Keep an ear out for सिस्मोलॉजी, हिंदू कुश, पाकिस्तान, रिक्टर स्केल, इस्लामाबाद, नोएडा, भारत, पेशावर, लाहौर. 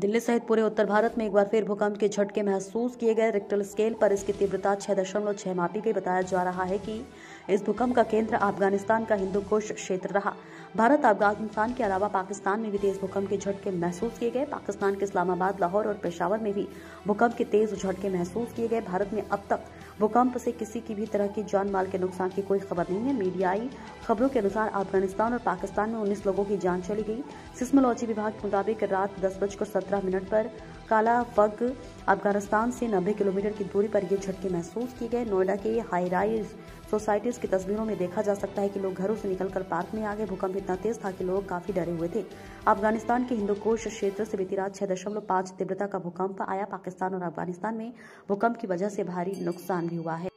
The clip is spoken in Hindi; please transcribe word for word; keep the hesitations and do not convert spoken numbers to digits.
दिल्ली सहित पूरे उत्तर भारत में एक बार फिर भूकंप के झटके महसूस किए गए। रिक्टर स्केल पर इसकी तीव्रता छः दशमलव छः मापी गई। बताया जा रहा है कि इस भूकंप का केंद्र अफगानिस्तान का हिंदू कुश क्षेत्र रहा। भारत, अफगानिस्तान के अलावा पाकिस्तान में भी तेज भूकंप के झटके महसूस किए गए। पाकिस्तान के इस्लामाबाद, लाहौर और पेशावर में भी भूकंप के तेज झटके महसूस किए गए। भारत में अब तक भूकंप से किसी की भी तरह की जान माल के नुकसान की कोई खबर नहीं है। मीडियाई खबरों के अनुसार अफगानिस्तान और पाकिस्तान में उन्नीस लोगों की जान चली गई। सिस्मोलॉजी विभाग के मुताबिक रात दस बजकर सत्रह मिनट पर काला फग अफगानिस्तान से नब्बे किलोमीटर की दूरी पर ये झटके महसूस किए गए। नोएडा के हाई राइज सोसाइटीज की तस्वीरों में देखा जा सकता है कि लोग घरों से निकलकर पार्क में आ गए। भूकंप इतना तेज था कि लोग काफी डरे हुए थे। अफगानिस्तान के हिंदूकुश क्षेत्र से बीती रात छह दशमलव पांच तीव्रता का भूकंप आया। पाकिस्तान और अफगानिस्तान में भूकंप की वजह से भारी नुकसान भी हुआ है।